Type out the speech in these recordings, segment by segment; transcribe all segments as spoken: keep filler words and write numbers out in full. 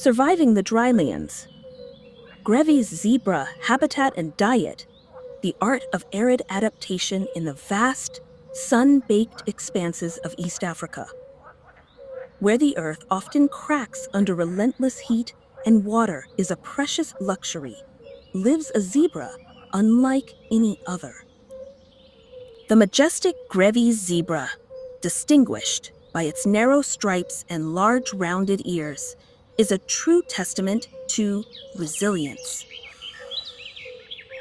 Surviving the drylands, Grevy's zebra habitat and diet, the art of arid adaptation in the vast, sun-baked expanses of East Africa, where the earth often cracks under relentless heat and water is a precious luxury, lives a zebra unlike any other. The majestic Grevy's zebra, distinguished by its narrow stripes and large rounded ears, is a true testament to resilience.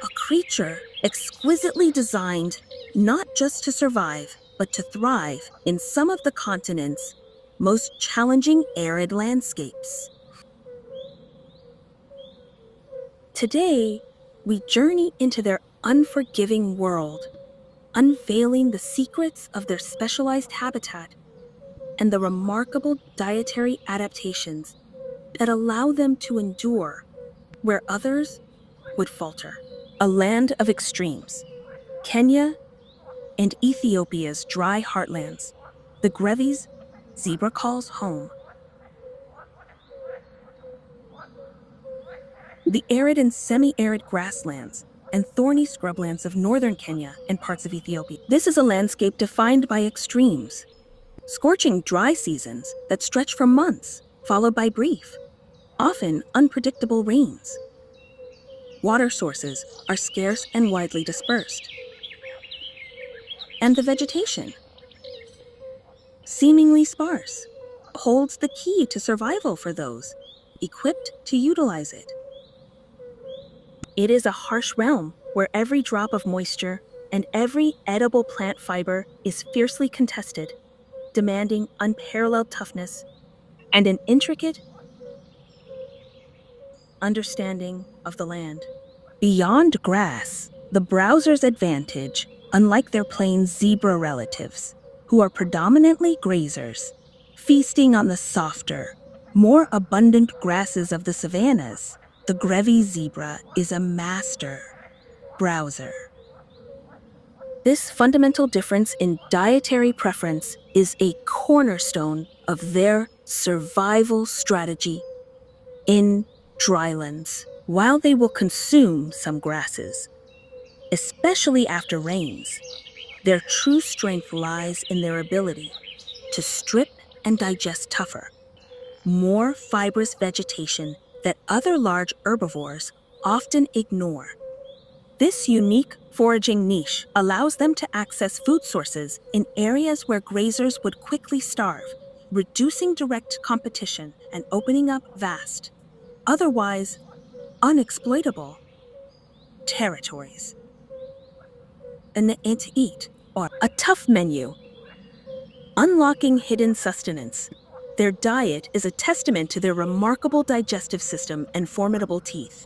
A creature exquisitely designed not just to survive, but to thrive in some of the continent's most challenging arid landscapes. Today, we journey into their unforgiving world, unveiling the secrets of their specialized habitat and the remarkable dietary adaptations that allow them to endure where others would falter. A land of extremes, Kenya and Ethiopia's dry heartlands, the Grevy's zebra calls home. The arid and semi-arid grasslands and thorny scrublands of northern Kenya and parts of Ethiopia. This is a landscape defined by extremes, scorching dry seasons that stretch for months, followed by brief, often unpredictable rains. Water sources are scarce and widely dispersed. And the vegetation, seemingly sparse, holds the key to survival for those equipped to utilize it. It is a harsh realm where every drop of moisture and every edible plant fiber is fiercely contested, demanding unparalleled toughness and an intricate understanding of the land. Beyond grass, the browser's advantage, unlike their plain zebra relatives, who are predominantly grazers, feasting on the softer, more abundant grasses of the savannas, the Grevy's zebra is a master browser. This fundamental difference in dietary preference is a cornerstone of their survival strategy in drylands. While they will consume some grasses, especially after rains, their true strength lies in their ability to strip and digest tougher, more fibrous vegetation that other large herbivores often ignore. This unique foraging niche allows them to access food sources in areas where grazers would quickly starve, reducing direct competition and opening up vast, otherwise unexploitable territories. An to eat, or a tough menu, unlocking hidden sustenance. Their diet is a testament to their remarkable digestive system and formidable teeth.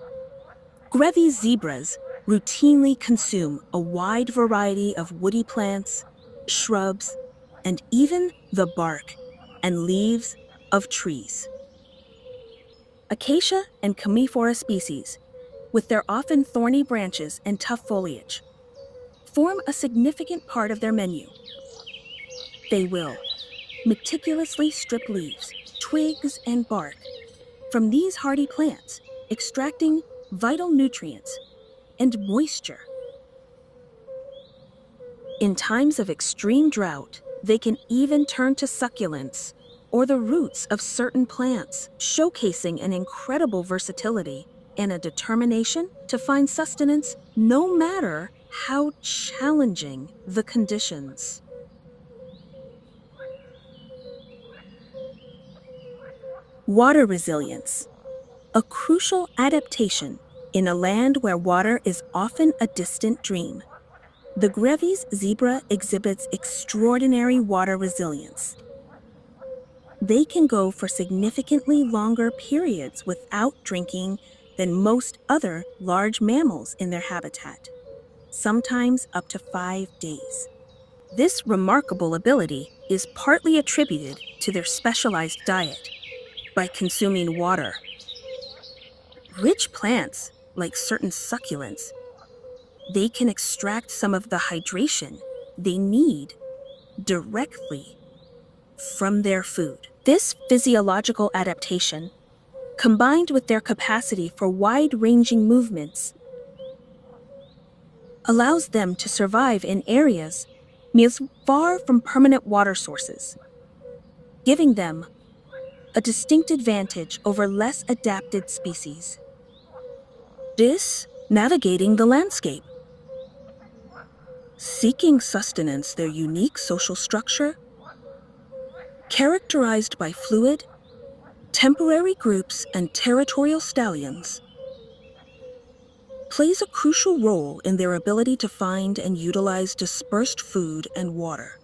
Grevy's zebras routinely consume a wide variety of woody plants, shrubs, and even the bark and leaves of trees. Acacia and Commiphora species, with their often thorny branches and tough foliage, form a significant part of their menu. They will meticulously strip leaves, twigs, and bark from these hardy plants, extracting vital nutrients and moisture. In times of extreme drought, they can even turn to succulents or the roots of certain plants, showcasing an incredible versatility and a determination to find sustenance no matter how challenging the conditions. Water resilience, a crucial adaptation in a land where water is often a distant dream. The Grevy's zebra exhibits extraordinary water resilience. They can go for significantly longer periods without drinking than most other large mammals in their habitat, sometimes up to five days. This remarkable ability is partly attributed to their specialized diet by consuming water. Rich plants, like certain succulents, they can extract some of the hydration they need directly from their food. This physiological adaptation combined with their capacity for wide-ranging movements, allows them to survive in areas meals far from permanent water sources, giving them a distinct advantage over less adapted species. This, navigating the landscape. Seeking sustenance, their unique social structure, characterized by fluid, temporary groups and territorial stallions, plays a crucial role in their ability to find and utilize dispersed food and water.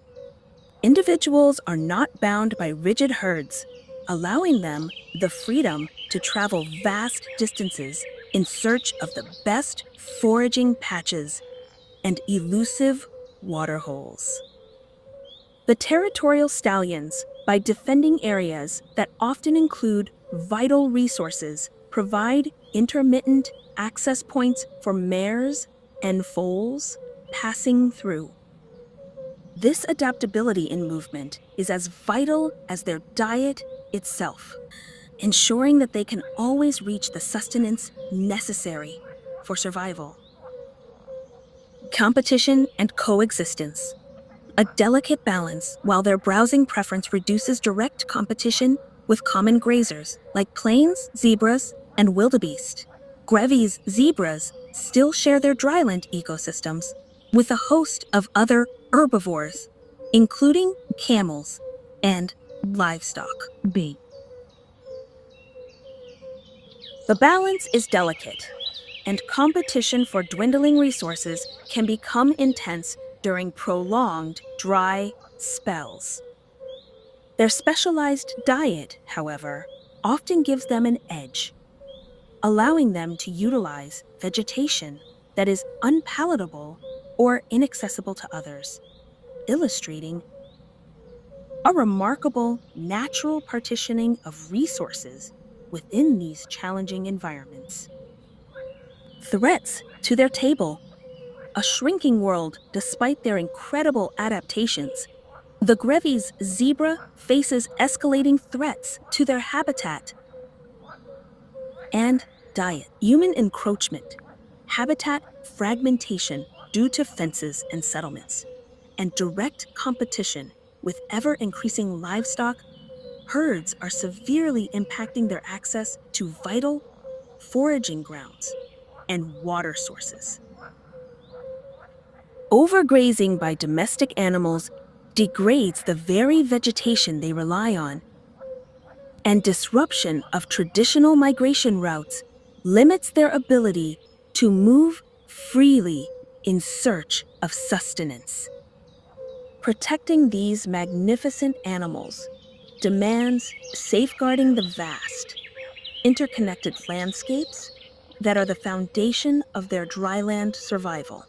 Individuals are not bound by rigid herds, allowing them the freedom to travel vast distances in search of the best foraging patches and elusive waterholes. The territorial stallions, by defending areas that often include vital resources, provide intermittent access points for mares and foals passing through. This adaptability in movement is as vital as their diet itself, ensuring that they can always reach the sustenance necessary for survival. Competition and coexistence. A delicate balance, while their browsing preference reduces direct competition with common grazers like plains, zebras, and wildebeest. Grevy's zebras still share their dryland ecosystems with a host of other herbivores, including camels and livestock. B. The balance is delicate, and competition for dwindling resources can become intense during prolonged dry spells. Their specialized diet, however, often gives them an edge, allowing them to utilize vegetation that is unpalatable or inaccessible to others, illustrating a remarkable natural partitioning of resources within these challenging environments. Threats to their table. A shrinking world despite their incredible adaptations. The Grevy's zebra faces escalating threats to their habitat and diet. Human encroachment, habitat fragmentation due to fences and settlements, and direct competition with ever-increasing livestock. Herds are severely impacting their access to vital foraging grounds and water sources. Overgrazing by domestic animals degrades the very vegetation they rely on, and disruption of traditional migration routes limits their ability to move freely in search of sustenance. Protecting these magnificent animals demands safeguarding the vast, interconnected landscapes that are the foundation of their dryland survival.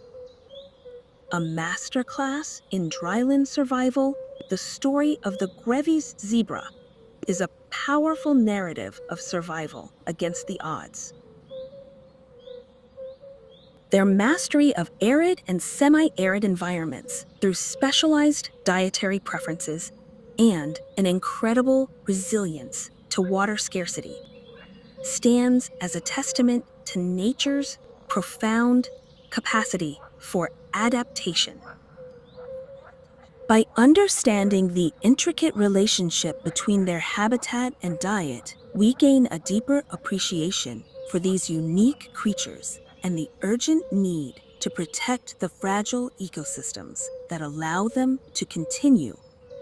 A masterclass in dryland survival, the story of the Grevy's zebra is a powerful narrative of survival against the odds. Their mastery of arid and semi-arid environments through specialized dietary preferences and an incredible resilience to water scarcity stands as a testament to nature's profound capacity for adaptation. By understanding the intricate relationship between their habitat and diet, we gain a deeper appreciation for these unique creatures and the urgent need to protect the fragile ecosystems that allow them to continue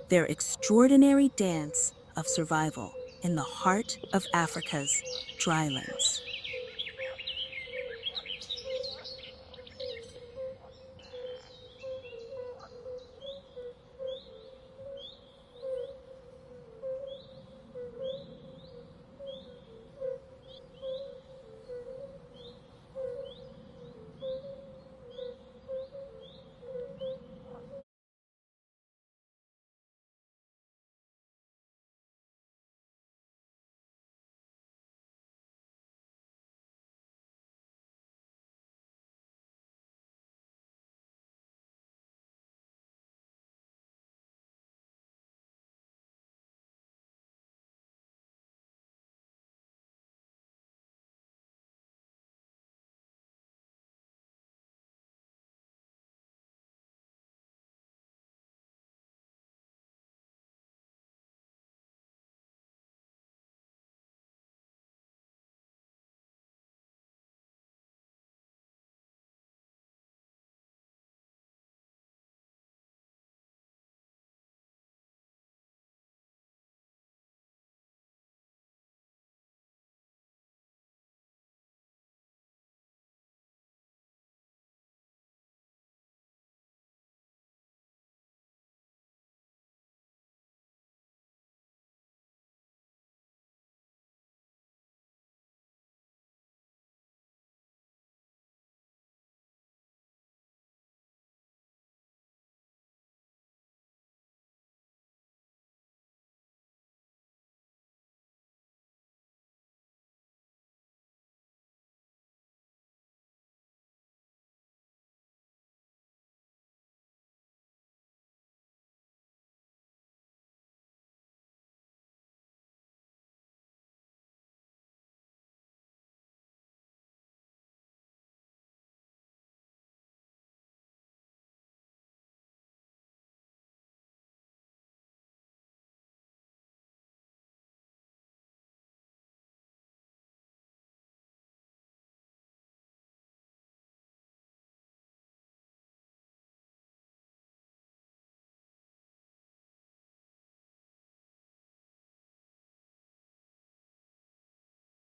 their extraordinary dance of survival in the heart of Africa's drylands.